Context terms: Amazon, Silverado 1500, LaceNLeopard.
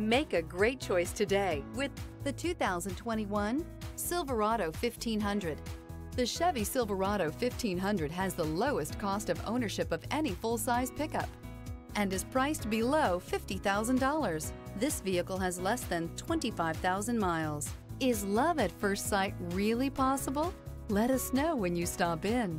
Make a great choice today with the 2021 Silverado 1500. The Chevy Silverado 1500 has the lowest cost of ownership of any full-size pickup and is priced below $50,000. This vehicle has less than 25,000 miles. Is love at first sight really possible? Let us know when you stop in.